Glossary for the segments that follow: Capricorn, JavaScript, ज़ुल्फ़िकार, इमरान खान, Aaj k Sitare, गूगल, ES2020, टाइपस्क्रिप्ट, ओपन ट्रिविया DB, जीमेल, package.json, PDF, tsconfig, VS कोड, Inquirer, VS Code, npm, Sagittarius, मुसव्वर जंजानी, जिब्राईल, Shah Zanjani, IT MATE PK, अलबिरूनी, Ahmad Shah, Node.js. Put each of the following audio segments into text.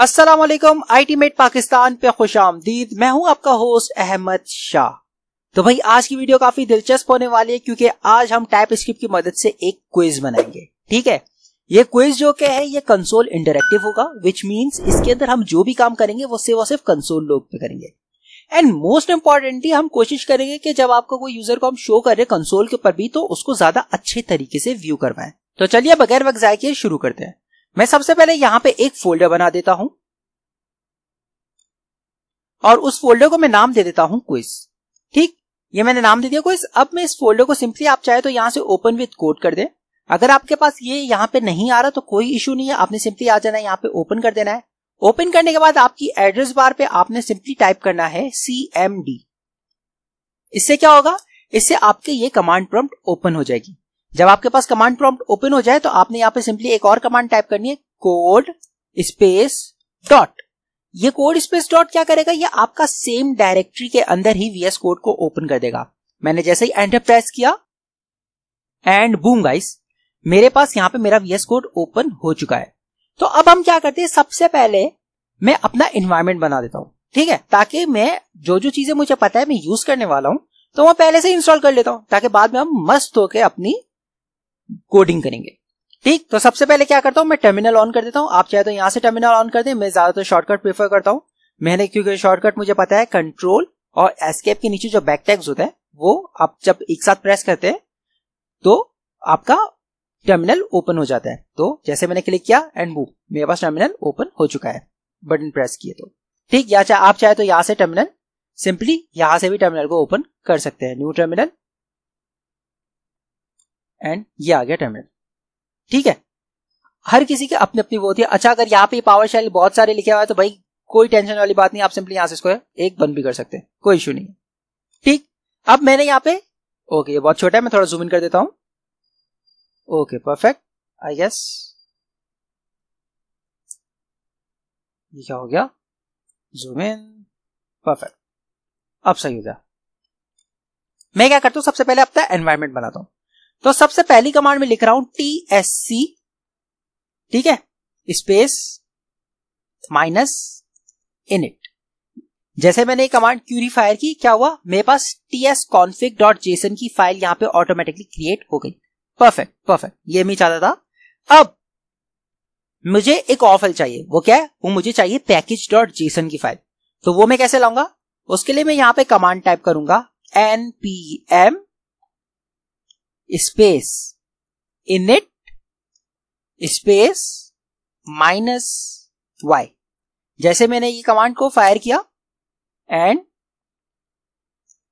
अस्सलाम वालेकुम IT met Pakistan पे खुश आमदीद। मैं हूं आपका होस्ट अहमद शाह। तो भाई आज की वीडियो काफी दिलचस्प होने वाली है क्योंकि आज हम टाइपस्क्रिप्ट की मदद से एक क्विज बनाएंगे। ठीक है, ये क्विज जो क्या है, ये कंसोल इंटरैक्टिव होगा, विच मींस इसके अंदर हम जो भी काम करेंगे वो सिर्फ कंसोल लोग पे करेंगे। एंड मोस्ट इम्पोर्टेंटली हम कोशिश करेंगे कि जब आपको कोई यूजर को हम शो कर रहे कंसोल के ऊपर भी तो उसको ज्यादा अच्छे तरीके से व्यू करवाएं। तो चलिए बगैर वक्त जाए के शुरू करते हैं। मैं सबसे पहले यहाँ पे एक फोल्डर बना देता हूं और उस फोल्डर को मैं नाम दे देता हूं क्विज। ठीक, ये मैंने नाम दे दिया क्विज। अब मैं इस फोल्डर को सिंपली आप चाहे तो यहां से ओपन विद कोड कर दें। अगर आपके पास ये यहाँ पे नहीं आ रहा तो कोई इशू नहीं है, आपने सिंपली आ जाना है, यहाँ पे ओपन कर देना है। ओपन करने के बाद आपकी एड्रेस बार पे आपने सिंपली टाइप करना है cmd। इससे क्या होगा, इससे आपके ये कमांड प्रॉम्प्ट ओपन हो जाएगी। जब आपके पास कमांड प्रॉम्प्ट ओपन हो जाए तो आपने यहाँ पे सिंपली एक और कमांड टाइप करनी है, कोड स्पेस डॉट। ये कोड स्पेस डॉट क्या करेगा, ये आपका सेम डायरेक्टरी के अंदर ही VS कोड को ओपन कर देगा। मैंने जैसे ही एंटर प्रेस किया एंड बूम गाइस, मेरे पास यहाँ पे मेरा VS कोड ओपन हो चुका है। तो अब हम क्या करते हैं, सबसे पहले मैं अपना एनवायरमेंट बना देता हूँ। ठीक है, ताकि मैं जो चीजें मुझे पता है मैं यूज करने वाला हूँ तो मैं पहले से इंस्टॉल कर लेता हूँ, ताकि बाद में हम मस्त होकर अपनी कोडिंग करेंगे। ठीक, तो सबसे पहले क्या करता हूं, मैं टर्मिनल ऑन कर देता हूं। आप चाहे तो यहां से टर्मिनल ऑन कर दें, मैं ज्यादातर शॉर्टकट प्रेफर करता हूं। मैंने क्योंकि शॉर्टकट मुझे पता है कंट्रोल और एस्केप के नीचे जो बैक टैग्स होता है वो आप जब एक साथ प्रेस करते हैं तो आपका टर्मिनल ओपन हो जाता है। तो जैसे मैंने क्लिक किया एंड बूम, मेरे पास टर्मिनल ओपन हो चुका है बटन प्रेस किए तो। ठीक, या आप चाहे तो यहां से टर्मिनल सिंपली यहां से भी टर्मिनल को ओपन कर सकते हैं, न्यू टर्मिनल, एंड ये आ गया टर्मिनल। ठीक है, हर किसी के अपने अपनी वो होती है। अच्छा, अगर यहाँ पे पावर शेल बहुत सारे लिखे हुआ है तो भाई कोई टेंशन वाली बात नहीं, आप सिंपली यहाँ से इसको एक बंद भी कर सकते हैं, कोई इशू नहीं है। ठीक, अब मैंने यहाँ पे ओके, ये बहुत छोटा है, मैं थोड़ा जूम इन कर देता हूँ। ओके परफेक्ट, आई गेस ये क्या हो गया, जूम इन, परफेक्ट, अब सही हो गया। मैं क्या करता हूँ, सबसे पहले अपना एनवायरमेंट बनाता हूँ। तो सबसे पहली कमांड में लिख रहा हूं tsc, ठीक है, स्पेस माइनस init। जैसे मैंने कमांड क्यूरी फायर की, क्या हुआ, मेरे पास tsconfig.json की फाइल यहां पे ऑटोमेटिकली क्रिएट हो गई। परफेक्ट परफेक्ट, ये मैं चाहता था। अब मुझे एक और फाइल चाहिए, वो क्या है, वो मुझे चाहिए package.json की फाइल। तो वो मैं कैसे लाऊंगा, उसके लिए मैं यहां पे कमांड टाइप करूंगा npm space init space minus y। जैसे मैंने ये कमांड को फायर किया एंड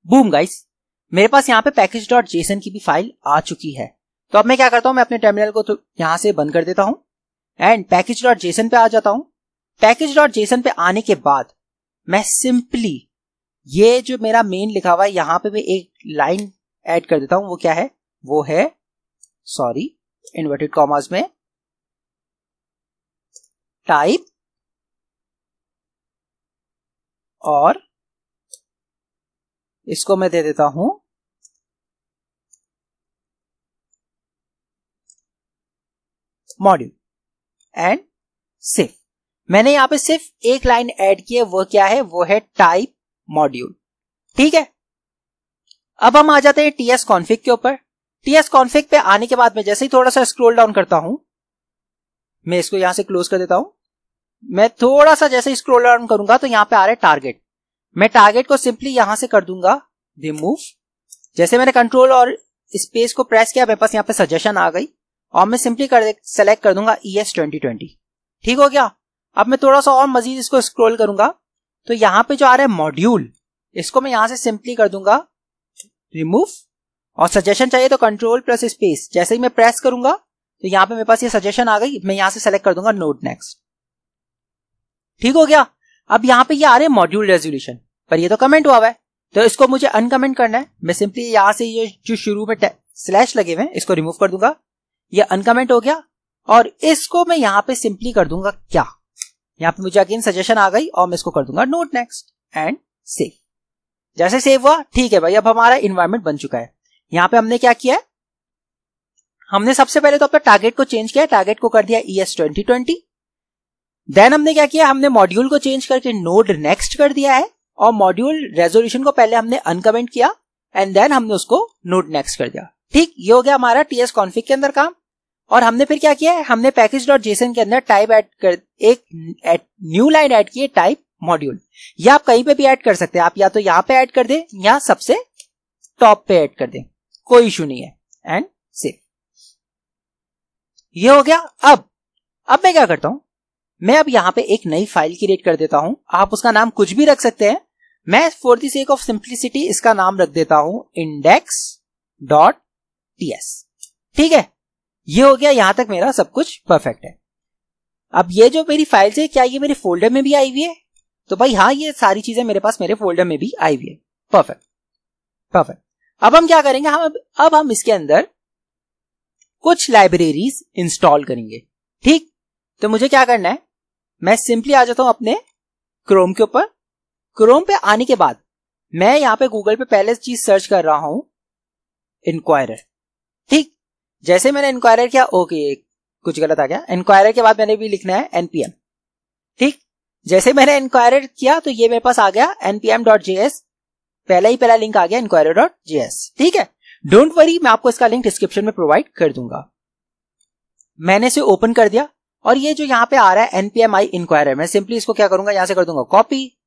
बूम गाइस, मेरे पास यहाँ पे package.json की भी फाइल आ चुकी है। तो अब मैं क्या करता हूं, मैं अपने टर्मिनल को तो यहां से बंद कर देता हूं एंड package.json पे आ जाता हूं। package.json पे आने के बाद मैं सिंपली ये जो मेरा मेन लिखा हुआ है यहां पे मैं एक लाइन ऐड कर देता हूं। वो क्या है, वो है सॉरी इन्वर्टेड कॉमास में टाइप और इसको मैं दे देता हूं मॉड्यूल एंड सिर्फ मैंने यहां पे सिर्फ एक लाइन ऐड की है। वो क्या है, वो है टाइप मॉड्यूल। ठीक है, अब हम आ जाते हैं tsconfig के ऊपर। tsconfig पे आने के बाद में जैसे ही थोड़ा सा स्क्रॉल डाउन करता हूं, मैं इसको यहां से क्लोज कर देता हूं। मैं थोड़ा सा जैसे ही स्क्रॉल डाउन करूंगा तो यहां पे आ रहा है टारगेट। मैं टारगेट को सिंपली यहां से कर दूंगा रिमूव। जैसे मैंने कंट्रोल और स्पेस को प्रेस किया, मेरे पास यहाँ पे सजेशन आ गई और मैं सिंपली सेलेक्ट कर दूंगा ES2020। ठीक हो गया। अब मैं थोड़ा सा और मजीद इसको स्क्रॉल करूंगा तो यहाँ पे जो आ रहा है मॉड्यूल, इसको मैं यहां से सिंपली कर दूंगा रिमूव। और सजेशन चाहिए तो कंट्रोल प्लस स्पेस, जैसे ही मैं प्रेस करूंगा तो यहां पे मेरे पास ये सजेशन आ गई। मैं यहां से सेलेक्ट कर दूंगा नोड नेक्स्ट। ठीक हो गया। अब यहां पे ये आ रहे मॉड्यूल रेजोल्यूशन, पर ये तो कमेंट हुआ हुआ है तो इसको मुझे अनकमेंट करना है। मैं सिंपली यहां से ये जो शुरू में स्लैश लगे हुए हैं इसको रिमूव कर दूंगा, ये अनकमेंट हो गया। और इसको मैं यहां पे सिंपली कर दूंगा क्या, यहां पे मुझे अगेन सजेशन आ गई और मैं इसको कर दूंगा नोड नेक्स्ट एंड सेव। जैसे सेव हुआ, ठीक है भाई, अब हमारा एनवायरमेंट बन चुका है। यहाँ पे हमने क्या किया है, हमने सबसे पहले तो अपना टारगेट को चेंज किया, टारगेट को कर दिया ES2020। देन हमने क्या किया, हमने मॉड्यूल को चेंज करके नोड नेक्स्ट कर दिया है और मॉड्यूल रेजोल्यूशन को पहले हमने अनकमेंट किया एंड देन हमने उसको नोड नेक्स्ट कर दिया। ठीक, ये हो गया हमारा टीएस कॉन्फिग के अंदर काम। और हमने फिर क्या किया है, हमने package.json के अंदर टाइप ऐड कर एक न्यू लाइन ऐड की है टाइप मॉड्यूल। या आप कहीं पे भी ऐड कर सकते हैं, आप या तो यहाँ पे ऐड कर दें या सबसे टॉप पे ऐड कर दें, कोई इशू नहीं है। एंड सेव, ये हो गया। अब मैं क्या करता हूं, मैं अब यहाँ पे एक नई फाइल क्रिएट कर देता हूं। आप उसका नाम कुछ भी रख सकते हैं, मैं for the sake of simplicity इसका नाम रख देता हूं index.ts। ठीक है, ये हो गया। यहां तक मेरा सब कुछ परफेक्ट है। अब ये जो मेरी फाइल्स है, क्या ये मेरे फोल्डर में भी आई हुई है? तो भाई हाँ, ये सारी चीजें मेरे पास मेरे फोल्डर में भी आई हुई है। Perfect perfect. अब हम क्या करेंगे, हम इसके अंदर कुछ लाइब्रेरीज इंस्टॉल करेंगे। ठीक, तो मुझे क्या करना है, मैं सिंपली आ जाता हूं अपने क्रोम के ऊपर। क्रोम पे आने के बाद मैं यहाँ पे गूगल पे पहले चीज सर्च कर रहा हूं Inquirer। ठीक, जैसे मैंने Inquirer किया, ओके कुछ गलत आ गया। Inquirer के बाद मैंने भी लिखना है npm। ठीक, जैसे मैंने Inquirer किया तो ये मेरे पास आ गया npm.js, पहला लिंक आ गया inquirer.js। ठीक है, डोंट वरी, मैं आपको इसका लिंक डिस्क्रिप्शन में प्रोवाइड कर दूंगा। मैंने इसे ओपन कर दिया और ये जो यहाँ पे आ रहा है npm i Inquirer, मैं सिंपली इसको क्या करूंगा, यहां से कर दूंगा कॉपी।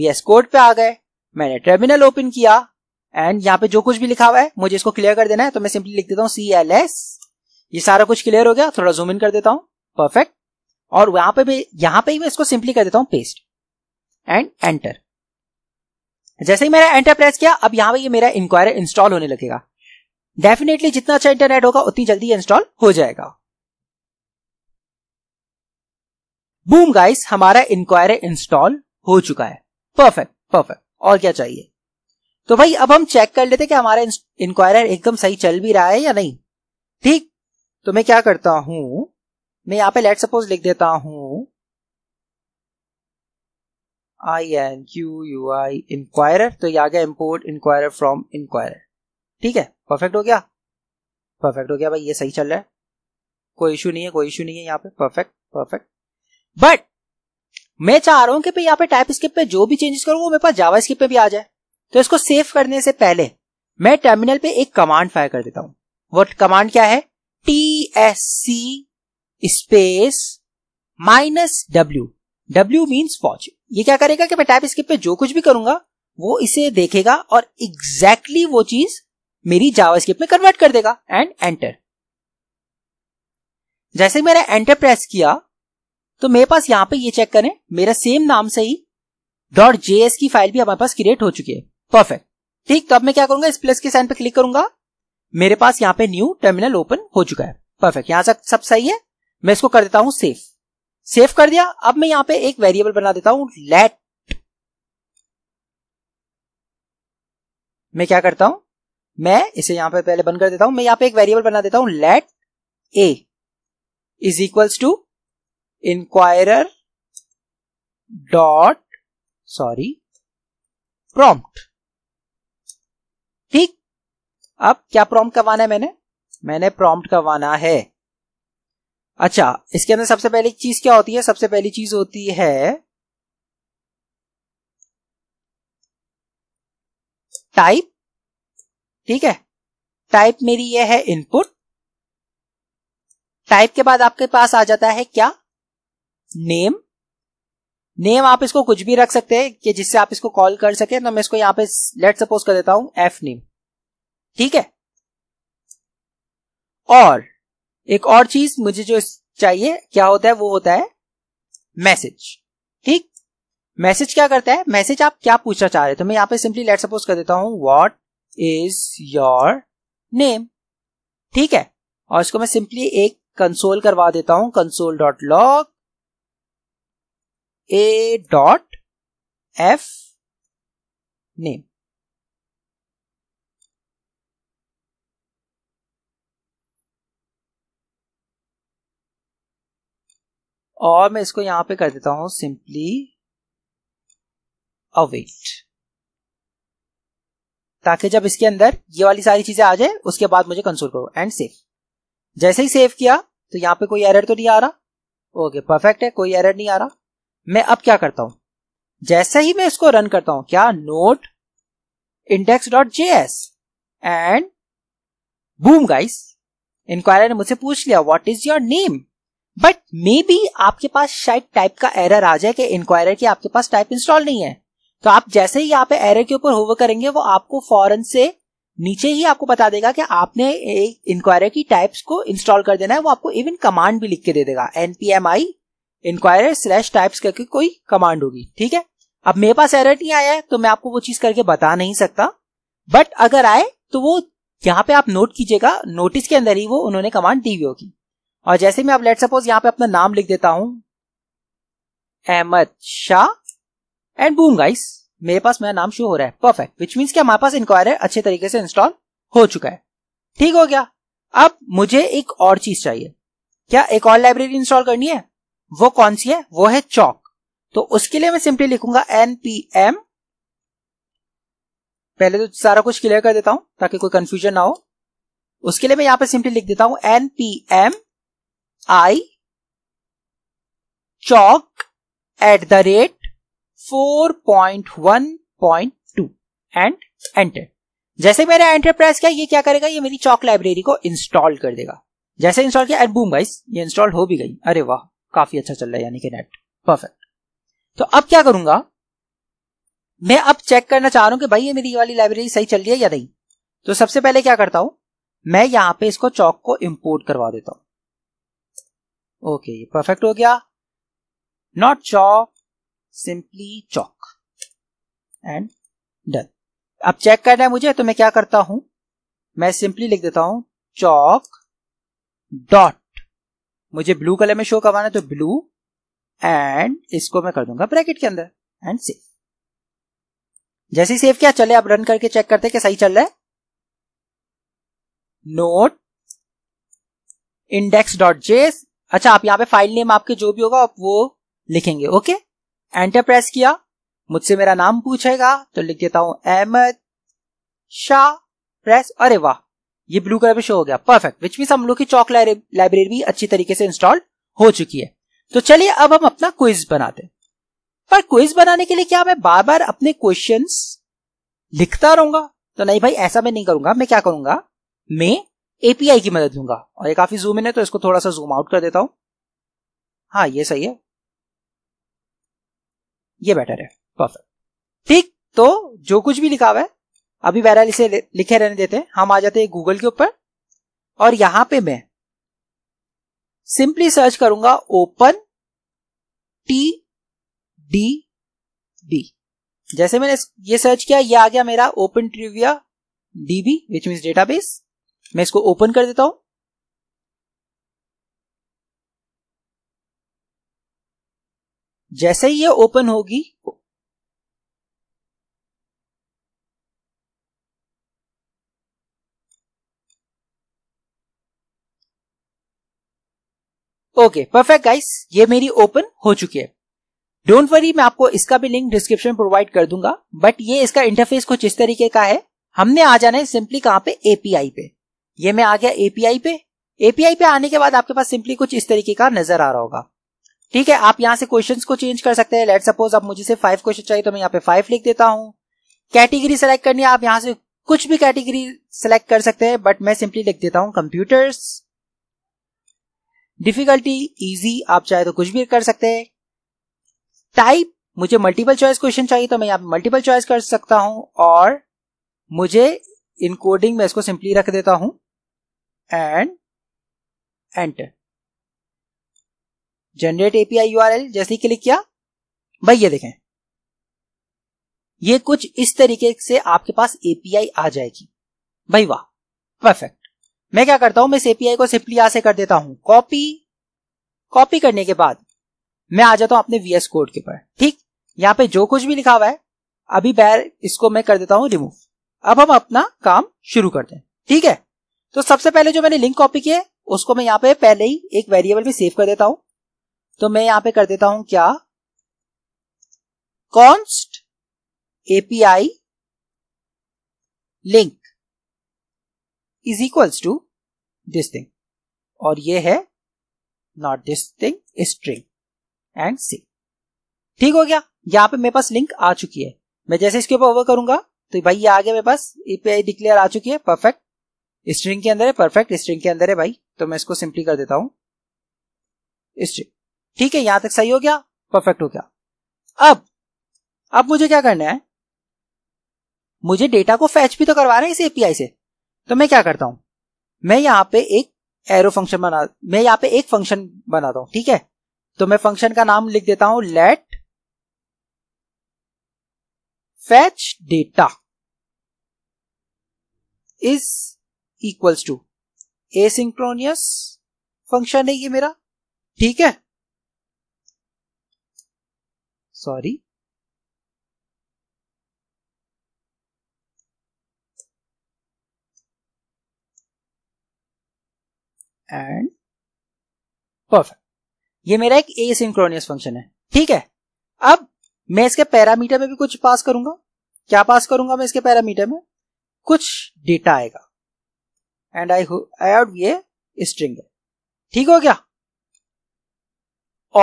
VS कोड पे आ गए, मैंने टर्मिनल ओपन किया एंड यहाँ पे जो कुछ भी लिखा हुआ है मुझे इसको क्लियर कर देना है, तो मैं सिंपली लिख देता हूँ CLS। ये सारा कुछ क्लियर हो गया। थोड़ा जूम इन कर देता हूँ, परफेक्ट। और यहाँ पे ही मैं इसको सिंपली कर देता हूँ पेस्ट एंड एंटर। जैसे ही मैंने एंटर प्रेस किया, अब यहाँ पे ये मेरा Inquirer इंस्टॉल होने लगेगा। डेफिनेटली जितना अच्छा इंटरनेट होगा उतनी जल्दी इंस्टॉल हो जाएगा। बूम गाइस, हमारा Inquirer इंस्टॉल हो चुका है। परफेक्ट परफेक्ट, और क्या चाहिए? तो भाई अब हम चेक कर लेते हैं कि हमारा Inquirer एकदम सही चल भी रहा है या नहीं। ठीक, तो मैं क्या करता हूं, मैं यहां पे लेट सपोज लिख देता हूं inqui Inquirer, तो ये आ गया इम्पोर्ट Inquirer फ्रॉम Inquirer। ठीक है, परफेक्ट हो गया, परफेक्ट हो गया भाई, ये सही चल रहा है, कोई इशू नहीं है, कोई इशू नहीं है यहाँ पे। Perfect perfect. बट मैं चाह रहा हूं कि भाई यहाँ पे टाइपस्क्रिप्ट पे जो भी चेंजेस करूँ वो मेरे पास जावास्क्रिप्ट पे भी आ जाए। तो इसको सेव करने से पहले मैं टर्मिनल पे एक कमांड फायर कर देता हूं। वो कमांड क्या है, tsc -w। w means watch. ये क्या करेगा कि मैं टाइपस्क्रिप्ट पे जो कुछ भी करूंगा वो इसे देखेगा और एग्जैक्टली वो चीज मेरी जावास्क्रिप्ट में कन्वर्ट कर देगा। एंड एंटर, जैसे ही मैंने एंटर प्रेस किया तो मेरे पास यहाँ पे ये चेक करें, मेरा सेम नाम से ही .js की फाइल भी हमारे पास क्रिएट हो चुकी है। परफेक्ट। ठीक, तो अब मैं क्या करूंगा, इस प्लस के साइन पे क्लिक करूंगा, मेरे पास यहाँ पे न्यू टर्मिनल ओपन हो चुका है। परफेक्ट, यहाँ से सब सही है। मैं इसको कर देता हूं सेव। सेव कर दिया। अब मैं यहाँ पे एक वेरिएबल बना देता हूं लेट। मैं क्या करता हूं, मैं इसे यहाँ पे पहले बंद कर देता हूं। मैं यहाँ पे एक वेरिएबल बना देता हूं let a is equals to Inquirer dot prompt. ठीक, अब क्या प्रॉम्प्ट करवाना है, मैंने प्रॉम्प्ट करवाना है। अच्छा, इसके अंदर सबसे पहली चीज क्या होती है, सबसे पहली चीज होती है टाइप। ठीक है, टाइप मेरी ये है इनपुट। टाइप के बाद आपके पास आ जाता है क्या, नेम। नेम आप इसको कुछ भी रख सकते हैं कि जिससे आप इसको कॉल कर सके। तो मैं इसको यहाँ पे लेट सपोज कर देता हूं एफ नेम। ठीक है, और एक और चीज मुझे जो चाहिए क्या होता है, वो होता है मैसेज। ठीक, मैसेज क्या करता है, मैसेज आप क्या पूछना चाह रहे हैं। तो मैं यहाँ पे सिंपली लेट सपोज कर देता हूं व्हाट इज योर नेम। ठीक है, और इसको मैं सिंपली एक कंसोल करवा देता हूं, console dot log a dot F name. और मैं इसको यहां पे कर देता हूं सिंपली अवेट, ताकि जब इसके अंदर ये वाली सारी चीजें आ जाए उसके बाद मुझे कंसोल करो। And save. जैसे ही सेव किया तो यहां पे कोई एरर तो नहीं आ रहा। ओके परफेक्ट है, कोई एरर नहीं आ रहा। मैं अब क्या करता हूँ, जैसे ही मैं इसको रन करता हूँ क्या node index.js and boom guys, inquirer ने मुझसे पूछ लिया what is your name. But may be आपके पास शायद टाइप का एरर आ जाए कि इंक्वायरर की आपके पास टाइप इंस्टॉल नहीं है, तो आप जैसे ही यहाँ पे एरर के ऊपर होवर करेंगे वो आपको फौरन से नीचे ही आपको बता देगा कि आपने इंक्वायरर की टाइप्स को इंस्टॉल कर देना है। वो आपको इवन कमांड भी लिख के दे देगा, npm inquirer/types करके कोई कमांड होगी। ठीक है, अब मेरे पास एरर नहीं आया है तो मैं आपको वो चीज करके बता नहीं सकता, बट अगर आए तो वो यहाँ पे आप नोट कीजिएगा, नोटिस के अंदर ही वो उन्होंने कमांड दी हुई होगी। और जैसे मैं अब लेट सपोज यहाँ पे अपना नाम लिख देता हूं Ahmad Shah and boom guys, मेरे पास मेरा नाम शो हो रहा है। परफेक्ट, विच मीन्स कि हमारे पास इंक्वायरर अच्छे तरीके से इंस्टॉल हो चुका है। ठीक हो गया। अब मुझे एक और चीज चाहिए, क्या एक और लाइब्रेरी इंस्टॉल करनी है, वो कौन सी है, वो है चॉक। तो उसके लिए मैं सिंपली लिखूंगा npm, पहले तो सारा कुछ क्लियर कर देता हूं ताकि कोई कंफ्यूजन ना हो। उसके लिए मैं यहां पे सिंपली लिख देता हूं npm i chalk @4.1.2 and enter. जैसे मैंने एंटर प्रेस किया ये क्या करेगा, ये मेरी चॉक लाइब्रेरी को इंस्टॉल कर देगा। जैसे इंस्टॉल किया एंड बूम गाइस, ये इंस्टॉल हो भी गई। अरे वाह, काफी अच्छा चल रहा है यानी कि नेट। परफेक्ट, तो अब क्या करूंगा मैं, अब चेक करना चाह रहा हूं कि भाई ये मेरी वाली लाइब्रेरी सही चल रही है या नहीं। तो सबसे पहले क्या करता हूं मैं, यहां पे इसको चॉक को इंपोर्ट करवा देता हूं। ओके परफेक्ट हो गया, not chalk simply chalk and done. अब चेक करना है मुझे तो मैं क्या करता हूं, मैं सिंपली लिख देता हूं चॉक डॉट, मुझे ब्लू कलर में शो करवाना है तो ब्लू, एंड इसको मैं कर दूंगा ब्रैकेट के अंदर एंड सेव। जैसे ही सेव किया चले अब रन करके चेक करते हैं कि सही चल रहा है। नोट index.js, अच्छा आप यहाँ पे फाइल नेम आपके जो भी होगा आप वो लिखेंगे। ओके एंटर प्रेस किया, मुझसे मेरा नाम पूछेगा तो लिख देता हूं अहमद शाह प्रेस। अरे वाह, ये ब्लू कलर पे शो हो गया। परफेक्ट, विच मींस हम लोग की चॉक लाइब्रेरी भी अच्छी तरीके से इंस्टॉल हो चुकी है। तो चलिए अब हम अपना क्विज बनाते हैं। पर क्विज बनाने के लिए क्या मैं बार बार अपने क्वेश्चंस लिखता रहूंगा, तो नहीं भाई ऐसा मैं नहीं करूंगा। मैं क्या करूंगा, मैं एपीआई की मदद लूंगा। और ये काफी जूम इन है तो इसको थोड़ा सा जूम आउट कर देता हूं। हाँ ये सही है, ये बेटर है। परफेक्ट, ठीक, तो जो कुछ भी लिखा हुआ है अभी बहरहाल इसे लिखे रहने देते हैं। हम आ जाते हैं गूगल के ऊपर और यहां पे मैं सिंपली सर्च करूंगा ओपन TDB। जैसे मैंने ये सर्च किया ये आ गया मेरा ओपन ट्रिविया DB which means database. मैं इसको ओपन कर देता हूं। जैसे ही ये ओपन होगी ओके परफेक्ट गाइस, ये मेरी ओपन हो चुकी है। डोंट वरी, मैं आपको इसका भी लिंक डिस्क्रिप्शन प्रोवाइड कर दूंगा। बट ये इसका इंटरफेस कुछ इस तरीके का है। हमने आ जाना है सिंपली कहाँ पे, एपीआई पे। ये मैं आ गया एपीआई पे। एपीआई पे आने के बाद आपके पास सिंपली कुछ इस तरीके का नजर आ रहा होगा। ठीक है, आप यहाँ से क्वेश्चन को चेंज कर सकते हैं। लेट सपोज आप मुझे से 5 क्वेश्चन चाहिए तो मैं यहाँ पे 5 लिख देता हूँ। कैटेगरी सेलेक्ट करनी है, आप यहाँ से कुछ भी कैटेगरी सेलेक्ट कर सकते हैं, बट मैं सिंपली लिख देता हूँ कंप्यूटर्स। डिफिकल्टी इजी, आप चाहे तो कुछ भी कर सकते हैं। टाइप, मुझे मल्टीपल चॉइस क्वेश्चन चाहिए तो मैं यहाँ पे मल्टीपल चॉइस कर सकता हूं। और मुझे इनकोडिंग में इसको सिंपली रख देता हूं and enter. Generate API URL, जैसे ही क्लिक किया भाई ये देखें, ये कुछ इस तरीके से आपके पास एपीआई आ जाएगी। भाई वाह परफेक्ट। मैं क्या करता हूं, मैं इस एपीआई को सिंपली यहां से कर देता हूं कॉपी। कॉपी करने के बाद मैं आ जाता हूं अपने वीएस कोड के ऊपर। ठीक, यहां पे जो कुछ भी लिखा हुआ है अभी बैर इसको मैं कर देता हूं रिमूव। अब हम अपना काम शुरू करते हैं। ठीक है, तो सबसे पहले जो मैंने लिंक कॉपी किया उसको मैं यहाँ पे पहले ही एक वेरिएबल में सेव कर देता हूं। तो मैं यहाँ पे कर देता हूं क्या, const API link is equals to this thing, और ये है not this thing string and see. ठीक हो गया, यहाँ पे मेरे पास लिंक आ चुकी है। मैं जैसे इसके ऊपर ओवर करूंगा तो भाई ये आगे मेरे पास एपीआई डिक्लेयर आ चुकी है। परफेक्ट स्ट्रिंग के अंदर है, परफेक्ट स्ट्रिंग के अंदर है भाई, तो मैं इसको सिंपली कर देता हूं स्ट्रिंग। ठीक है, यहां तक सही हो गया, परफेक्ट हो गया। अब मुझे क्या करना है, मुझे डेटा को फैच भी तो करवा रहे हैं इस एपीआई से, तो मैं क्या करता हूं, मैं यहाँ पे एक एरो फंक्शन बना, मैं यहाँ पे एक फंक्शन बनाता हूं। ठीक है, तो मैं फंक्शन का नाम लिख देता हूं let fetch data is equals to asynchronous function है ये मेरा। ठीक है, सॉरी एंड परफेक्ट, ये मेरा एक एसिंक्रोनियस फंक्शन है। ठीक है, अब मैं इसके पैरामीटर में भी कुछ पास करूंगा। क्या पास करूंगा मैं इसके पैरामीटर में, कुछ डेटा आएगा एंड आई आउट ये स्ट्रिंग है। ठीक हो गया,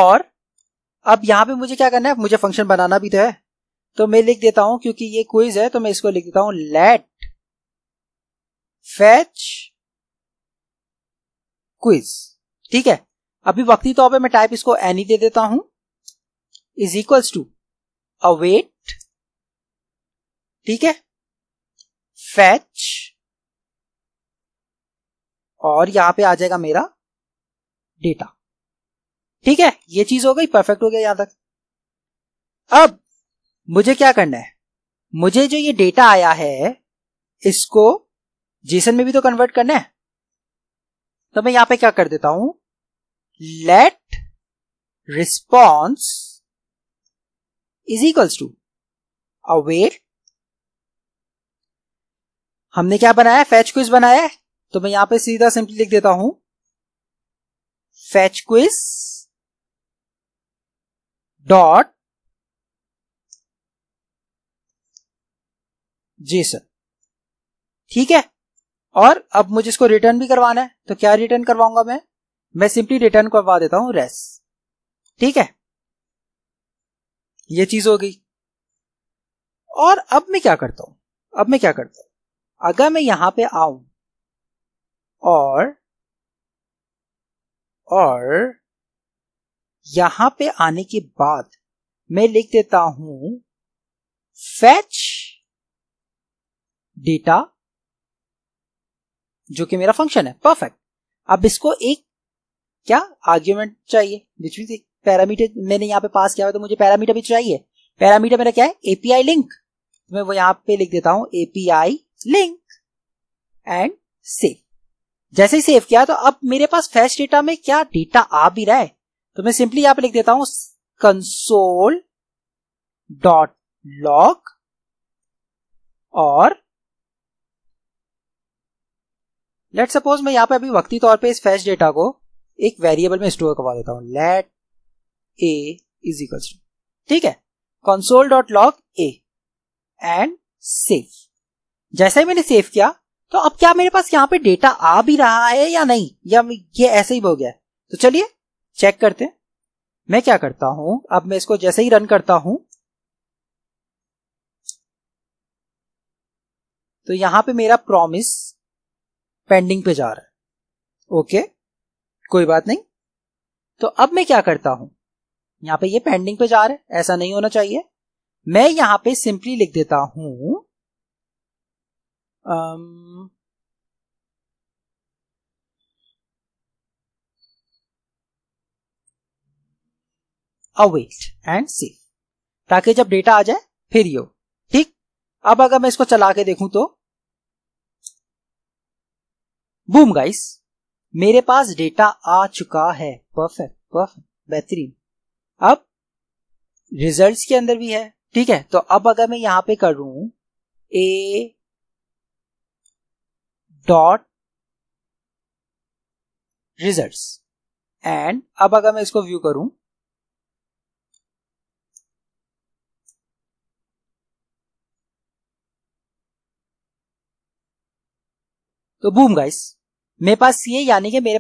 और अब यहां पे मुझे क्या करना है, मुझे फंक्शन बनाना भी तो है, तो मैं लिख देता हूं, क्योंकि ये क्विज है तो मैं इसको लिख देता हूं लेट फैच क्विज। ठीक है, अभी वक्ती तौर पे मैं टाइप इसको एनी दे देता हूं, इज इक्वल्स टू अवेट, ठीक है, फैच, और यहां पे आ जाएगा मेरा डेटा। ठीक है, ये चीज हो गई, परफेक्ट हो गया यहां तक। अब मुझे क्या करना है, मुझे जो ये डेटा आया है इसको जेसन में भी तो कन्वर्ट करना है, तो मैं यहां पे क्या कर देता हूं, let response is equals to await, हमने क्या बनाया, फैच क्विज बनाया है, तो मैं यहां पे सीधा सिंपली लिख देता हूं फैच क्विज डॉट जेसन। ठीक है, और अब मुझे इसको रिटर्न भी करवाना है, तो क्या रिटर्न करवाऊंगा मैं सिंपली रिटर्न करवा देता हूं रेस। ठीक है, ये चीज हो गई। और अब मैं क्या करता हूं, अगर मैं यहां पे आऊं और यहां पे आने के बाद मैं लिख देता हूं फैच डेटा, जो कि मेरा फंक्शन है। परफेक्ट, अब इसको एक क्या आर्ग्यूमेंट चाहिए, विच मींस पैरामीटर मैंने यहाँ पे पास किया है, तो मुझे पैरामीटर भी चाहिए। पैरामीटर मेरा क्या है, एपीआई लिंक, तो मैं वो यहाँ पे लिख देता हूं एपीआई लिंक एंड सेव। जैसे ही सेव किया तो अब मेरे पास फैच डेटा में क्या डेटा आ भी रहा है, तो मैं सिंपली यहाँ पे लिख देता हूं कंसोल डॉट लॉग और लेट सपोज मैं यहाँ पे अभी वक्ती तौर पे इस फैच डेटा को एक वेरिएबल में स्टोर करवा देता हूं let A is equal to, ठीक है, console dot log A and save. जैसा ही मैंने सेव किया तो अब क्या मेरे पास यहाँ पे डेटा आ भी रहा है या नहीं, या ये ऐसे ही हो गया है, तो चलिए चेक करते हैं। मैं क्या करता हूं, अब मैं इसको जैसे ही रन करता हूं तो यहां पे मेरा प्रॉमिस पेंडिंग पे जा रहा है। ओके, कोई बात नहीं। तो अब मैं क्या करता हूं, यहां पे ये पेंडिंग पे जा रहा है, ऐसा नहीं होना चाहिए। मैं यहां पे सिंपली लिख देता हूं अवेट एंड सेव, ताकि जब डेटा आ जाए फिर ये हो। ठीक, अब अगर मैं इसको चला के देखूं तो बूम गाइस, मेरे पास डेटा आ चुका है। परफेक्ट, परफेक्ट, बेहतरीन। अब रिजल्ट्स के अंदर भी है। ठीक है, तो अब अगर मैं यहां पे करूं ए डॉट रिजल्ट्स एंड अब अगर मैं इसको व्यू करूं तो बूम गाइस मेरे पास ये यानी कि मेरे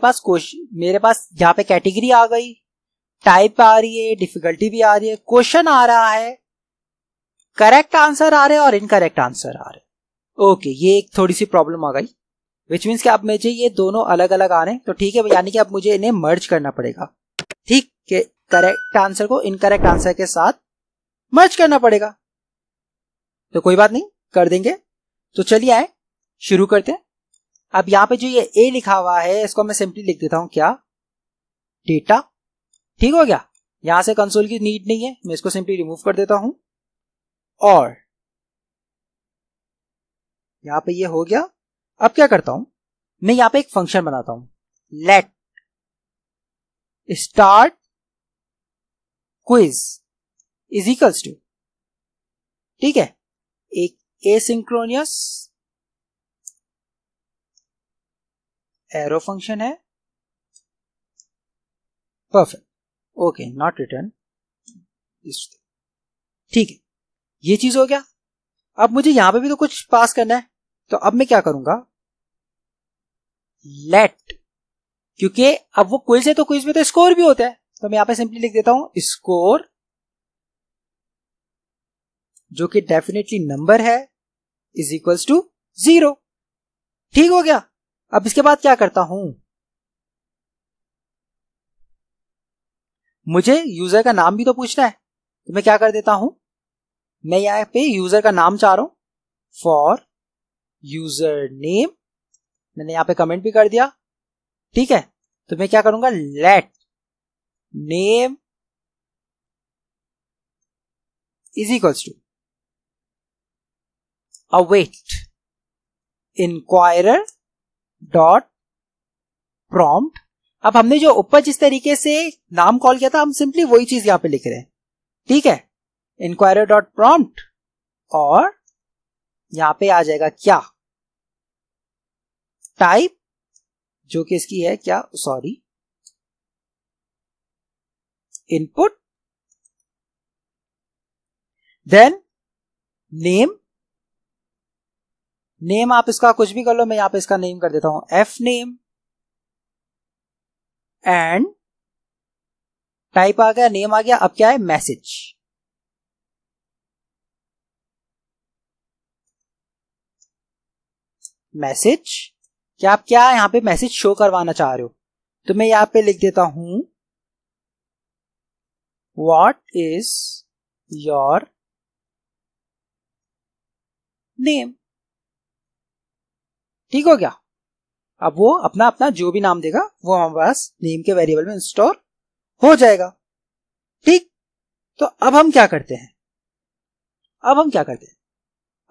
पास यहाँ पे कैटेगरी आ गई, टाइप आ रही है, डिफिकल्टी भी आ रही है, क्वेश्चन आ रहा है, करेक्ट आंसर आ रहे हैं और इनकरेक्ट आंसर आ रहे हैं। ओके, ये एक थोड़ी सी प्रॉब्लम आ गई, विच मीन्स कि अब मुझे ये दोनों अलग अलग आ रहे हैं, तो ठीक है, यानी कि अब मुझे इन्हें मर्ज करना पड़ेगा, ठीक है, करेक्ट आंसर को इनकरेक्ट आंसर के साथ मर्ज करना पड़ेगा। तो कोई बात नहीं, कर देंगे। तो चलिए आए शुरू करते हैं। अब यहाँ पे जो ये ए लिखा हुआ है इसको मैं सिंपली लिख देता हूं क्या, डेटा। ठीक हो गया, यहां से कंसोल की नीड नहीं है, मैं इसको सिंपली रिमूव कर देता हूं और यहां पे ये हो गया। अब क्या करता हूं मैं, यहां पे एक फंक्शन बनाता हूं, let start quiz is equals to, ठीक है, एक एसिंक्रोनियस एरो फंक्शन है, परफेक्ट, ओके, नॉट रिटर्न, ठीक है, ये चीज हो गया। अब मुझे यहां पे भी तो कुछ पास करना है, तो अब मैं क्या करूंगा, लेट, क्योंकि अब वो क्विज है तो क्विज में तो स्कोर भी होता है, तो मैं यहां पे सिंपली लिख देता हूं स्कोर, जो कि डेफिनेटली नंबर है, इज इक्वल्स टू 0। ठीक हो गया। अब इसके बाद क्या करता हूं, मुझे यूजर का नाम भी तो पूछना है, तो मैं क्या कर देता हूं, मैं यहां पे यूजर का नाम चाह रहा हूं, फॉर यूजर नेम, मैंने यहां पे कमेंट भी कर दिया, ठीक है, तो मैं क्या करूंगा, let name is equals to await Inquirer dot prompt. अब हमने जो ऊपर जिस तरीके से नाम कॉल किया था, हम सिंपली वही चीज यहां पे लिख रहे हैं, ठीक है, इंक्वायरर डॉट प्रॉम्प्ट, और यहां पे आ जाएगा क्या, टाइप, जो कि इसकी है क्या, sorry, input, then name, name आप इसका कुछ भी कर लो, मैं यहां पे इसका नेम कर देता हूं एफ नेम, एंड टाइप आ गया, नेम आ गया, अब क्या है, मैसेज। मैसेज, क्या आप क्या यहां पे मैसेज शो करवाना चाह रहे हो, तो मैं यहां पे लिख देता हूं व्हाट इज योर नेम। ठीक हो गया। अब वो अपना अपना जो भी नाम देगा वो हमारे पास नेम के वेरिएबल में स्टोर हो जाएगा। ठीक, तो अब हम क्या करते हैं,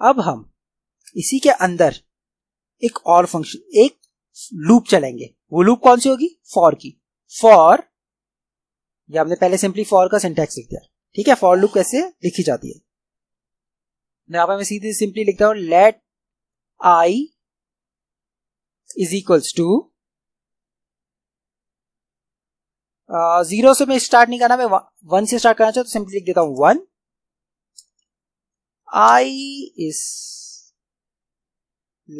अब हम इसी के अंदर एक और फंक्शन, एक लूप चलाएंगे। वो लूप कौन सी होगी, फॉर की। फॉर, या हमने पहले सिंपली फॉर का सिंटैक्स लिख दिया, ठीक है, फॉर लूप कैसे लिखी जाती है। यहाँ पर मैं सीधे सिंपली लिखता हूं let I is equals to 0 से मैं स्टार्ट नहीं करना, मैं 1 से स्टार्ट करना चाहता हूं, तो सिंपली लिख देता हूं 1 I is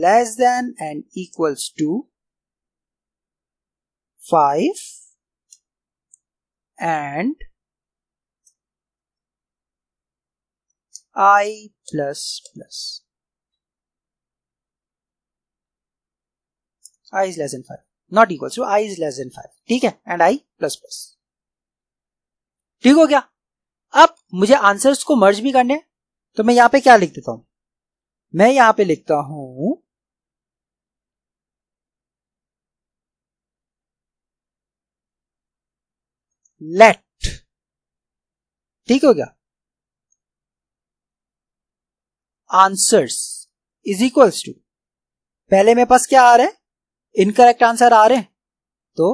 less than and equals to 5 and I plus plus, i is less than 5, not equals to i is less than 5, ठीक है, and i plus plus। ठीक हो गया। अब मुझे आंसर्स को मर्ज भी करने, तो मैं यहां पे क्या लिख देता हूं, मैं यहां पे लिखता हूं let, ठीक हो गया, आंसर्स इज इक्वल्स टू, पहले मेरे पास क्या आ रहा है, इनकरेक्ट आंसर आ रहे हैं, तो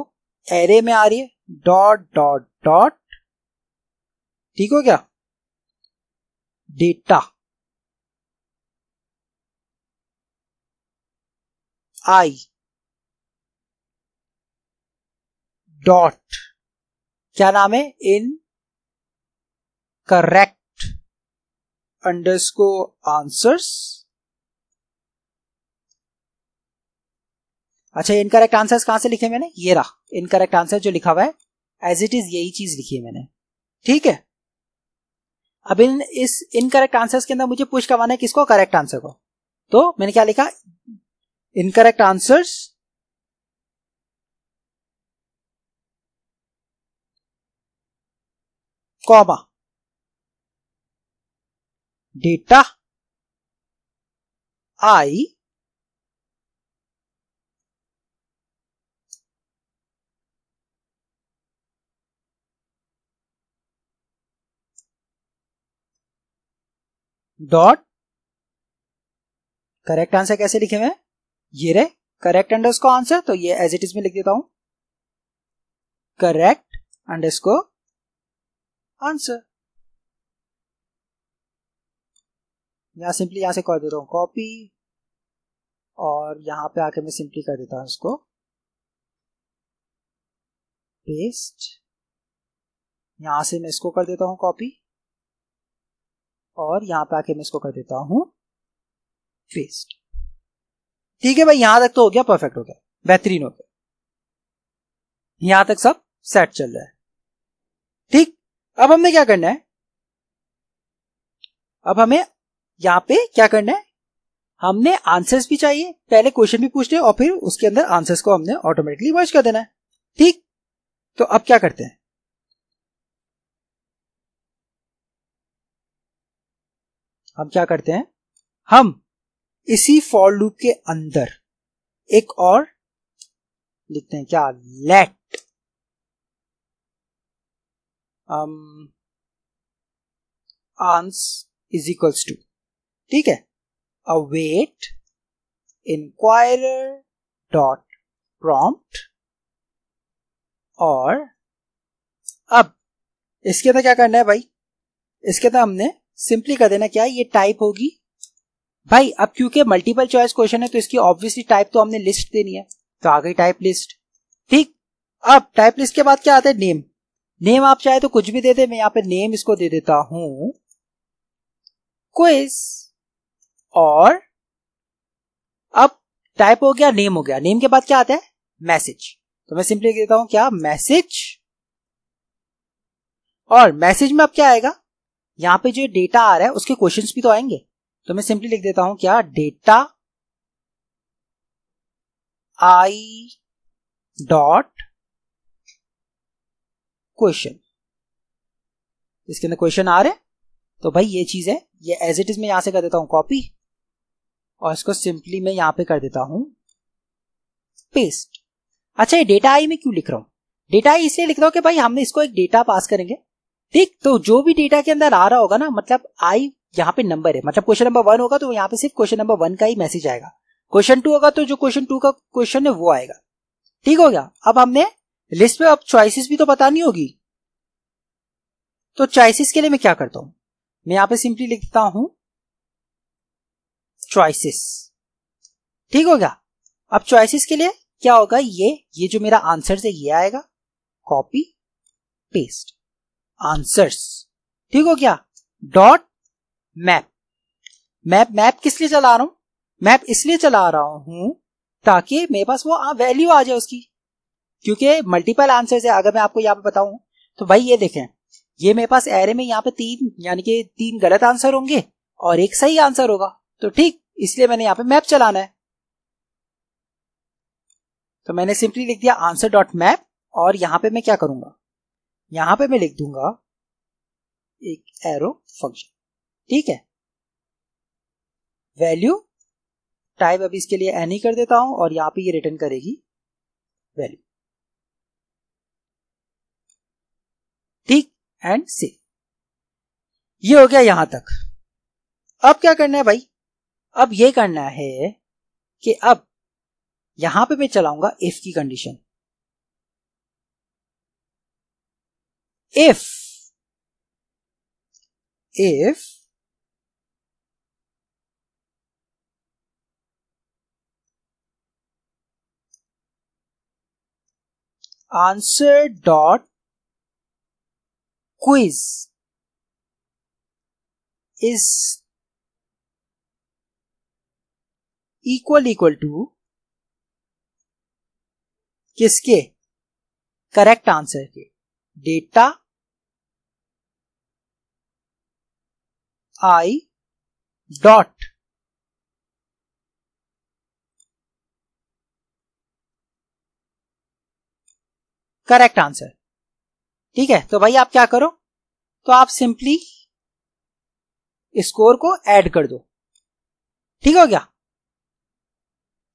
एरे में आ रही है डॉट डॉट डॉट, ठीक हो गया, डेटा आई डॉट, क्या नाम है, इन करेक्ट अंडरस्कोर आंसर्स। अच्छा इनकरेक्ट आंसर्स कहां से लिखे मैंने, ये रहा इनकरेक्ट आंसर जो लिखा हुआ है एज इट इज यही चीज लिखी है मैंने, ठीक है। अब इन इस इनकरेक्ट आंसर्स के अंदर मुझे पुश करवाना है किसको, करेक्ट आंसर को। तो मैंने क्या लिखा, इनकरेक्ट आंसर्स कॉमा डेटा आई डॉट करेक्ट आंसर। कैसे लिखे मैं, ये रे करेक्ट अंडरस्कोर आंसर, तो ये एज इट इज में लिख देता हूं करेक्ट अंडरस्कोर आंसर। यहां सिंपली यहां से कर देता हूं कॉपी, और यहां पे आके मैं सिंपली कर देता हूं इसको पेस्ट, यहां से मैं इसको कर देता हूं कॉपी, और यहां पे आके मैं इसको कर देता हूं पेस्ट। ठीक है भाई, यहां तक तो हो गया, परफेक्ट हो गया, बेहतरीन हो गया, यहां तक सब सेट चल रहा है, ठीक। अब हमने क्या करना है, अब हमें यहां पे क्या करना है, हमने आंसर्स भी चाहिए, पहले क्वेश्चन भी पूछते हैं और फिर उसके अंदर आंसर्स को हमने ऑटोमेटिकली मर्ज कर देना है, ठीक। तो अब क्या करते हैं, हम क्या करते हैं, हम इसी फॉर लूप के अंदर एक और लिखते हैं, क्या, let ans is equals to, ठीक है, अवेट इंक्वायरर डॉट प्रॉम्प्ट। और अब इसके अंदर क्या करना है भाई, इसके अंदर हमने सिंपली कर देना क्या, ये टाइप होगी भाई। अब क्योंकि मल्टीपल चॉइस क्वेश्चन है तो इसकी ऑब्वियसली टाइप तो हमने लिस्ट देनी है, तो आ गई टाइप लिस्ट, ठीक। अब टाइप लिस्ट के बाद क्या आता है, नेम। नेम आप चाहे तो कुछ भी दे दे, मैं यहाँ पे नेम इसको दे देता हूं क्विज। और अब टाइप हो गया, नेम हो गया, नेम के बाद क्या आता है, मैसेज। तो मैं सिंपली देता हूं क्या, मैसेज। और मैसेज में अब क्या आएगा, यहां पे जो डेटा आ रहा है उसके क्वेश्चंस भी तो आएंगे, तो मैं सिंपली लिख देता हूं क्या, डेटा आई डॉट क्वेश्चन। इसके अंदर क्वेश्चन आ रहे हैं, तो भाई ये चीज है, ये एज इट इज में यहां से कर देता हूं कॉपी, और इसको सिंपली मैं यहां पे कर देता हूं पेस्ट। अच्छा ये डेटा आई में क्यों लिख रहा हूं, डेटा आई इसलिए लिख रहा हूं कि भाई हमने इसको एक डेटा पास करेंगे, ठीक। तो जो भी डेटा के अंदर आ रहा होगा ना, मतलब आई यहाँ पे नंबर है, मतलब क्वेश्चन नंबर 1 होगा तो यहाँ पे सिर्फ क्वेश्चन नंबर 1 का ही मैसेज आएगा, क्वेश्चन 2 होगा तो जो क्वेश्चन 2 का क्वेश्चन है वो आएगा, ठीक हो गया। अब हमने लिस्ट में अब चॉइसेस भी तो पता नहीं होगी, तो चॉइसेस के लिए मैं क्या करता हूं, मैं यहाँ पे सिंपली लिखता हूं चॉइसेस, ठीक हो गया। अब चॉइसेस के लिए क्या होगा, ये जो मेरा आंसर है ये आएगा कॉपी पेस्ट आंसर्स, ठीक हो गया। डॉट मैप, मैप मैप किस लिए चला रहा हूं, मैप इसलिए चला रहा हूं ताकि मेरे पास वो वैल्यू आ जाए उसकी, क्योंकि मल्टीपल आंसर्स है। अगर मैं आपको यहाँ पे बताऊं तो भाई ये देखें, ये मेरे पास एरे में यहाँ पे तीन, यानी कि तीन गलत आंसर होंगे और एक सही आंसर होगा, तो ठीक, इसलिए मैंने यहाँ पे मैप चलाना है। तो मैंने सिंपली लिख दिया आंसर डॉट मैप, और यहाँ पे मैं क्या करूंगा, यहाँ पे मैं लिख दूंगा एक एरो फंक्शन, ठीक है। वैल्यू टाइप अभी इसके लिए एनी कर देता हूं, और यहाँ पे ये रिटर्न करेगी वैल्यू, ठीक, एंड सेव। ये हो गया यहां तक। अब क्या करना है भाई, अब ये करना है कि अब यहां पे मैं चलाऊंगा इफ की condition, if answer dot quiz is equal to किसके? करेक्ट आंसर के। डेटा आई डॉट करेक्ट आंसर। ठीक है, तो भाई आप क्या करो, तो आप सिंपली स्कोर को ऐड कर दो। ठीक हो गया,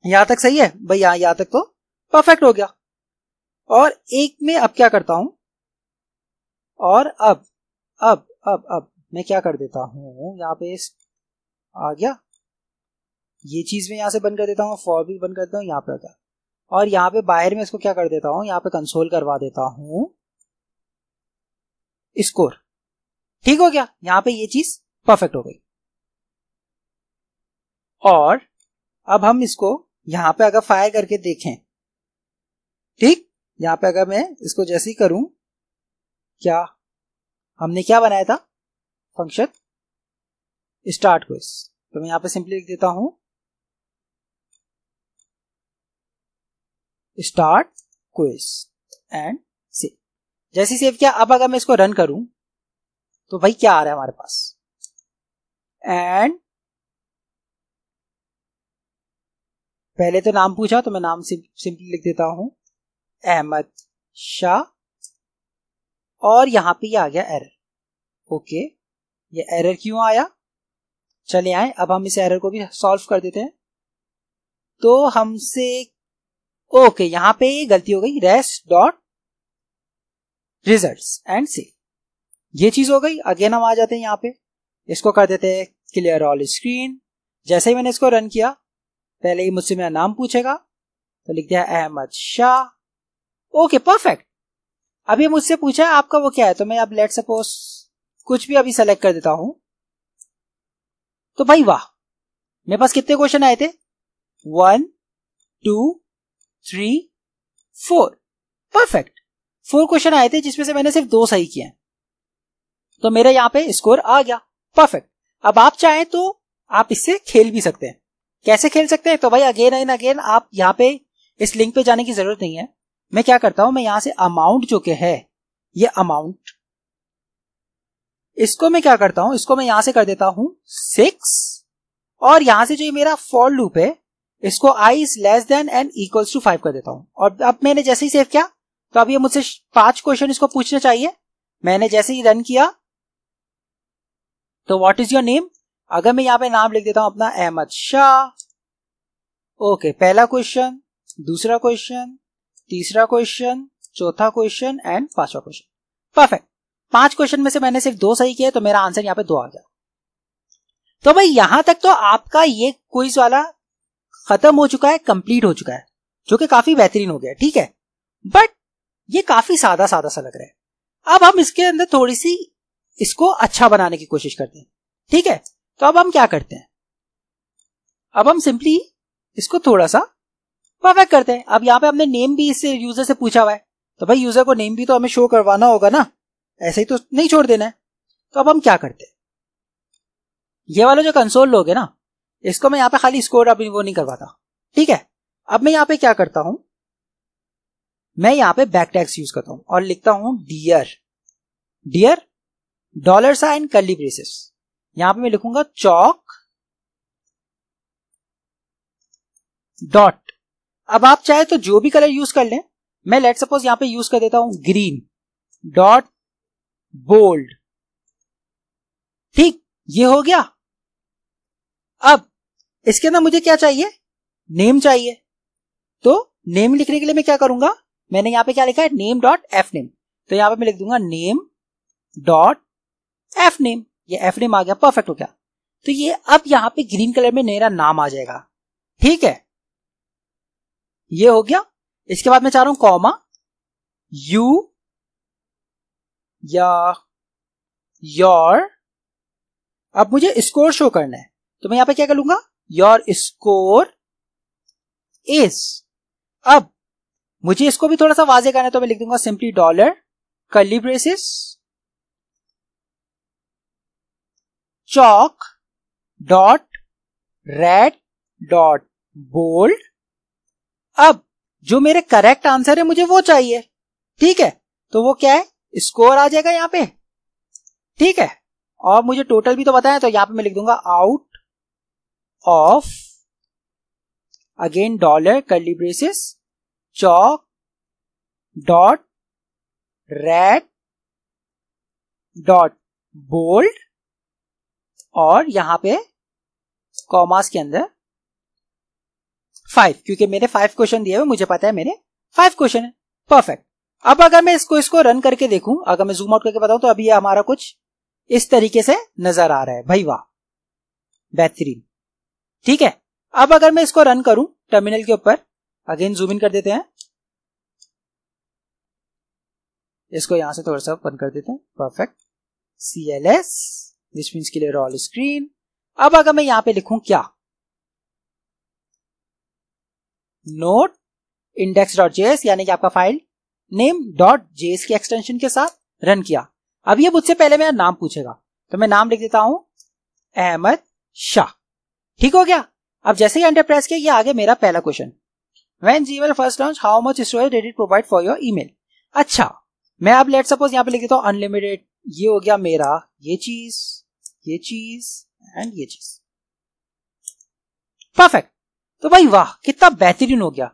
यहां तक सही है भाई, यहां तक तो परफेक्ट हो गया। और एक में अब क्या करता हूं, और अब मैं क्या कर देता हूं, यहां पे आ गया, ये चीज मैं यहां से बंद कर देता हूं, फॉर भी बंद कर देता हूं, यहां पे आ गया। और यहाँ पे बाहर में इसको क्या कर देता हूं, यहाँ पे कंसोल करवा देता हूं स्कोर। ठीक हो गया, यहाँ पे ये चीज परफेक्ट हो गई। और अब हम इसको यहाँ पे अगर फायर करके देखें, ठीक, यहाँ पे अगर मैं इसको जैसे ही करूं, क्या हमने क्या बनाया था फंक्शन स्टार्ट क्विज, तो मैं यहाँ पे सिंपली लिख देता हूं स्टार्ट क्विज एंड सेव। जैसे सेव किया, अब अगर मैं इसको रन करूं तो भाई क्या आ रहा है हमारे पास, एंड पहले तो नाम पूछा तो मैं नाम सिंपली लिख देता हूं अहमद शाह। और यहां पे ये आ गया एरर। ओके, ये एरर क्यों आया, चले आए, अब हम इस एरर को भी सॉल्व कर देते हैं। तो हमसे ओके, यहां पे गलती हो गई, rest dot results and save, ये चीज हो गई। अगेन हम आ जाते हैं यहां पे, इसको कर देते हैं क्लियर ऑल स्क्रीन। जैसे ही मैंने इसको रन किया, पहले ही मुझसे मेरा नाम पूछेगा, तो लिख दिया अहमद शाह। Okay perfect. अभी मुझसे पूछा है आपका वो क्या है, तो मैं अब लेट सपोज कुछ भी अभी सेलेक्ट कर देता हूं। तो भाई वाह, मेरे पास कितने क्वेश्चन आए थे, 1 2 3 4, परफेक्ट। 4 क्वेश्चन आए थे जिसमें से मैंने सिर्फ 2 सही किए हैं, तो मेरा यहाँ पे स्कोर आ गया परफेक्ट। अब आप चाहें तो आप इससे खेल भी सकते हैं। कैसे खेल सकते हैं, तो भाई अगेन एंड अगेन आप यहाँ पे इस लिंक पे जाने की जरूरत नहीं है। मैं क्या करता हूं, मैं यहां से अमाउंट जो के है, ये अमाउंट, इसको मैं क्या करता हूं, इसको मैं यहां से कर देता हूं 6, और यहां से जो ये मेरा फॉर लूप है इसको i < and equals to 5 कर देता हूं। और अब मैंने जैसे ही सेव किया, तो अब ये मुझसे 5 क्वेश्चन इसको पूछना चाहिए। मैंने जैसे ही रन किया, तो व्हाट इज योर नेम, अगर मैं यहां पे नाम लिख देता हूं अपना अहमद शाह। ओके, पहला क्वेश्चन, दूसरा क्वेश्चन, तीसरा क्वेश्चन, चौथा क्वेश्चन एंड पांचवा क्वेश्चन। परफेक्ट, 5 क्वेश्चन में से मैंने सिर्फ 2 सही किए, तो मेरा आंसर यहाँ पे 2 आ गया। तो भाई यहां तक तो आपका ये क्विज वाला खत्म हो चुका है, कंप्लीट हो चुका है, जो कि काफी बेहतरीन हो गया। ठीक है, बट ये काफी सादा सादा सा लग रहा है। अब हम इसके अंदर थोड़ी सी इसको अच्छा बनाने की कोशिश करते हैं। ठीक है, तो अब हम क्या करते हैं, अब हम सिंपली इसको थोड़ा सा परफेक्ट करते हैं। अब यहाँ पे हमने नेम भी इससे यूजर से पूछा हुआ है, तो भाई यूजर को नेम भी तो हमें शो करवाना होगा ना, ऐसे ही तो नहीं छोड़ देना है। तो अब हम क्या करते हैं, ये वाला जो कंसोल लोग है ना, इसको मैं यहाँ पे खाली स्कोर अभी वो नहीं करवाता। ठीक है, अब मैं यहाँ पे क्या करता हूं, मैं यहाँ पे बैक टैग्स यूज करता हूं और लिखता हूं डियर $sign कर्ली ब्रेसेस, यहां पे मैं लिखूंगा चॉक डॉट। अब आप चाहे तो जो भी कलर यूज कर लें, मैं लेट सपोज यहां पे यूज कर देता हूं ग्रीन डॉट बोल्ड। ठीक, ये हो गया। अब इसके अंदर मुझे क्या चाहिए, नेम चाहिए, तो नेम लिखने के लिए मैं क्या करूंगा, मैंने यहां पे क्या लिखा है नेम डॉट एफ नेम, तो यहां पे मैं लिख दूंगा नेम डॉट एफ नेम, ये एफ नेम आ गया, परफेक्ट हो गया। तो ये अब यहां पे ग्रीन कलर में मेरा नाम आ जाएगा। ठीक है, ये हो गया। इसके बाद मैं चाह रहा हूं कॉमा यू या योर, अब मुझे स्कोर शो करना है, तो मैं यहां पे क्या कर लूंगा, योर स्कोर इज। अब मुझे इसको भी थोड़ा सा वाजे करना है, तो मैं लिख दूंगा simply dollar curly braces chalk dot red dot bold. अब जो मेरे करेक्ट आंसर है मुझे वो चाहिए, ठीक है। तो वो क्या है, स्कोर आ जाएगा यहाँ पे, ठीक है। और मुझे टोटल भी तो बताया, तो यहाँ पे मैं लिख दूंगा out of, again dollar curly braces, chalk dot red dot bold, और यहां पे कॉमास के अंदर 5, क्योंकि मेरे 5 क्वेश्चन दिए हुए, मुझे पता है मेरे 5 क्वेश्चन है। परफेक्ट। अब अगर मैं इसको रन करके देखूं, अगर मैं जूम आउट करके बताऊं, तो अभी ये हमारा कुछ इस तरीके से नजर आ रहा है। भाई वाह, बेहतरीन, ठीक है। अब अगर मैं इसको रन करूं टर्मिनल के ऊपर, अगेन जूम इन कर देते हैं, इसको यहां से थोड़ा सा बंद कर देते हैं। Perfect, cls this means clear all screen. अब अगर मैं यहां पे लिखूं क्या, नोट index.js, यानी कि आपका फाइल नेम .js के एक्सटेंशन के साथ रन किया। अब ये मुझसे पहले मेरा नाम पूछेगा, तो मैं नाम लिख देता हूं अहमद शाह, ठीक हो गया। अब जैसे ही एंटर प्रेस किया, ये आगे मेरा पहला question, when जीमेल first launch how much storage did it provide for your email. अच्छा, मैं अब लेट सपोज यहाँ पे लिख देता हूँ अनलिमिटेड, ये हो गया मेरा ये चीज एंड ये चीज। परफेक्ट। तो भाई वाह, कितना बेहतरीन हो गया।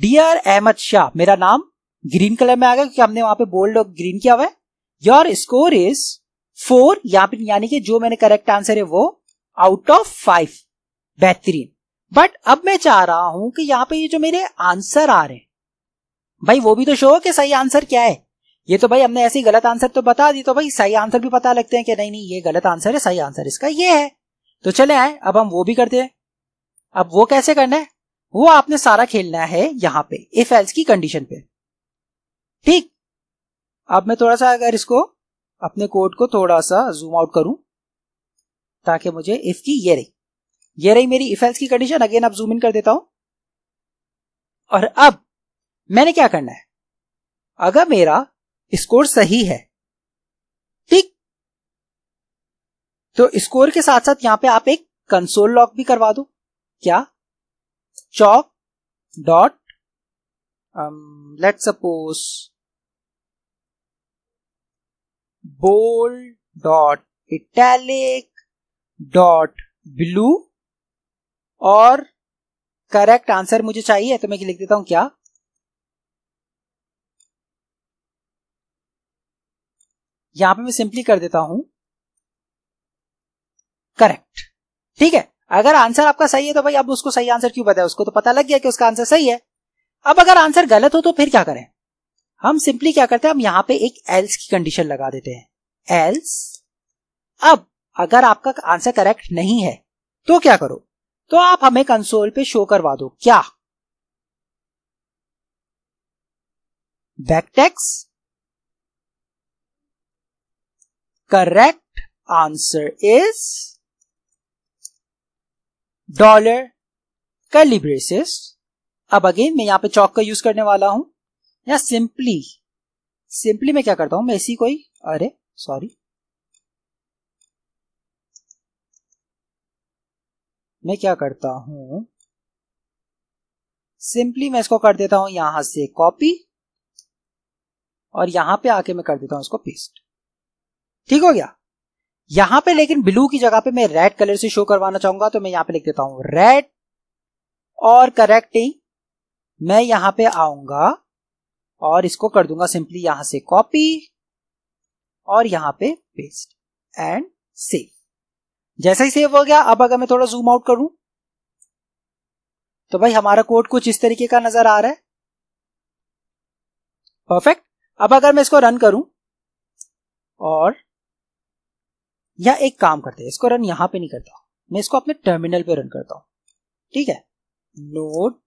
डियर अहमद शाह, मेरा नाम ग्रीन कलर में आ गया क्योंकि हमने वहां पे बोल्ड और ग्रीन किया हुआ है। योर स्कोर इज 4, यहाँ पे यानी कि जो मैंने करेक्ट आंसर है वो आउट ऑफ 5, बेहतरीन। बट अब मैं चाह रहा हूं कि यहाँ पे ये जो मेरे आंसर आ रहे हैं भाई, वो भी तो शो हो कि सही आंसर क्या है। ये तो भाई हमने ऐसे ही गलत आंसर तो बता दी, तो भाई सही आंसर भी पता लगते हैं कि नहीं नहीं ये गलत आंसर है, सही आंसर इसका ये है। तो चले आए, अब हम वो भी करते हैं। अब वो कैसे करना है, वो आपने सारा खेलना है यहाँ पे इफ एल्स की कंडीशन पे, ठीक। अब मैं थोड़ा सा अगर इसको अपने कोड को थोड़ा सा जूम आउट करूं ताकि मुझे इफ की, ये रही मेरी इफ एल्स की कंडीशन। अगेन अब जूम इन कर देता हूं, और अब मैंने क्या करना है, अगर मेरा स्कोर सही है, ठीक, तो स्कोर के साथ साथ यहां पे आप एक कंसोल लॉग भी करवा दो। क्या, chalk dot let's suppose bold dot italic dot blue, और करेक्ट आंसर मुझे चाहिए तो मैं लिख देता हूं क्या, यहां पे मैं सिंपली कर देता हूं करेक्ट, ठीक है। अगर आंसर आपका सही है तो भाई अब उसको सही आंसर क्यों बताया, उसको तो पता लग गया कि उसका आंसर सही है। अब अगर आंसर गलत हो तो फिर क्या करें, हम सिंपली क्या करते हैं, हम यहां पे एक एल्स की कंडीशन लगा देते हैं, एल्स। अब अगर आपका आंसर करेक्ट नहीं है तो क्या करो, तो आप हमें कंसोल पे शो करवा दो क्या, backticks correct answer is dollar curly braces. अब अगेन मैं यहां पे चॉक का यूज करने वाला हूं, या सिंपली मैं क्या करता हूं, मैं इसी कोई, अरे सॉरी, मैं क्या करता हूं, सिंपली मैं इसको कर देता हूं यहां से कॉपी, और यहां पे आके मैं कर देता हूं इसको पेस्ट, ठीक हो गया। यहां पे लेकिन ब्लू की जगह पे मैं रेड कलर से शो करवाना चाहूंगा, तो मैं यहां पे लिख देता हूं रेड, और करेक्टिंग मैं यहां पे आऊंगा और इसको कर दूंगा सिंपली यहां से कॉपी और यहां पे पेस्ट एंड सेव। जैसे ही सेव हो गया, अब अगर मैं थोड़ा जूम आउट करूं तो भाई हमारा कोड कुछ इस तरीके का नजर आ रहा है। परफेक्ट। अब अगर मैं इसको रन करूं, और या एक काम करते हैं, इसको रन यहां पे नहीं करता, मैं इसको अपने टर्मिनल पे रन करता हूं, ठीक है। नोड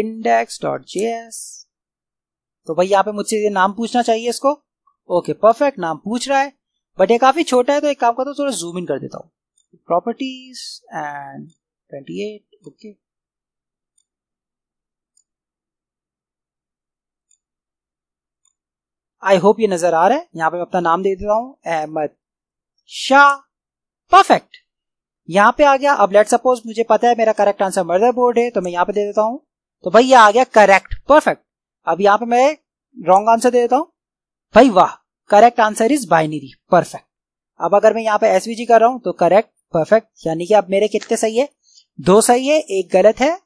index.js, तो भाई यहां पे मुझसे ये नाम पूछना चाहिए इसको, ओके परफेक्ट, नाम पूछ रहा है बट ये काफी छोटा है, तो एक काम करता हूं थोड़ा जूम इन कर देता हूं, properties and 28, okay. I hope ये नजर आ रहा है, यहाँ पे मैं अपना नाम दे देता हूँ अहमद शाह। परफेक्ट, यहाँ पे आ गया। अब लेट सपोज मुझे पता है मेरा करेक्ट आंसर मदरबोर्ड है, तो मैं यहाँ पे दे देता हूँ तो भाई ये आ गया करेक्ट, परफेक्ट। अब यहाँ पे मैं रॉन्ग आंसर दे देता हूँ, भाई वाह, correct answer is binary, perfect. अब अगर मैं यहाँ पे एसवीजी कर रहा हूँ तो करेक्ट, परफेक्ट, यानी कि अब मेरे कितने सही है, दो सही है, एक गलत है।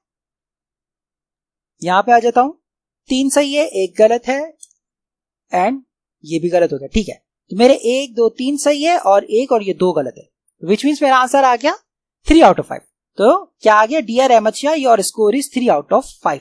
यहाँ पे आ जाता हूं, तीन सही है, एक गलत है, एंड ये भी गलत हो गया, ठीक है। तो मेरे एक दो तीन सही है और एक और ये दो गलत है, विच मीन्स मेरा आंसर आ गया 3 आउट ऑफ 5। तो क्या आ गया, dear Ahmad Shah your score is 3 out of 5।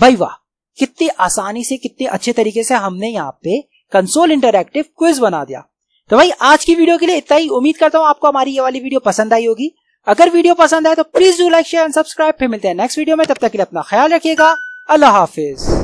भाई वाह, कितनी आसानी से, कितने अच्छे तरीके से हमने यहाँ पे कंसोल इंटरएक्टिव क्विज बना दिया। तो भाई आज की वीडियो के लिए इतना ही। उम्मीद करता हूँ आपको हमारी ये वाली वीडियो पसंद आई होगी। अगर वीडियो पसंद आए तो please do like, share and subscribe. फिर मिलते हैं नेक्स्ट वीडियो में, तब तक के लिए अपना ख्याल रखिएगा। अल्लाह हाफिज।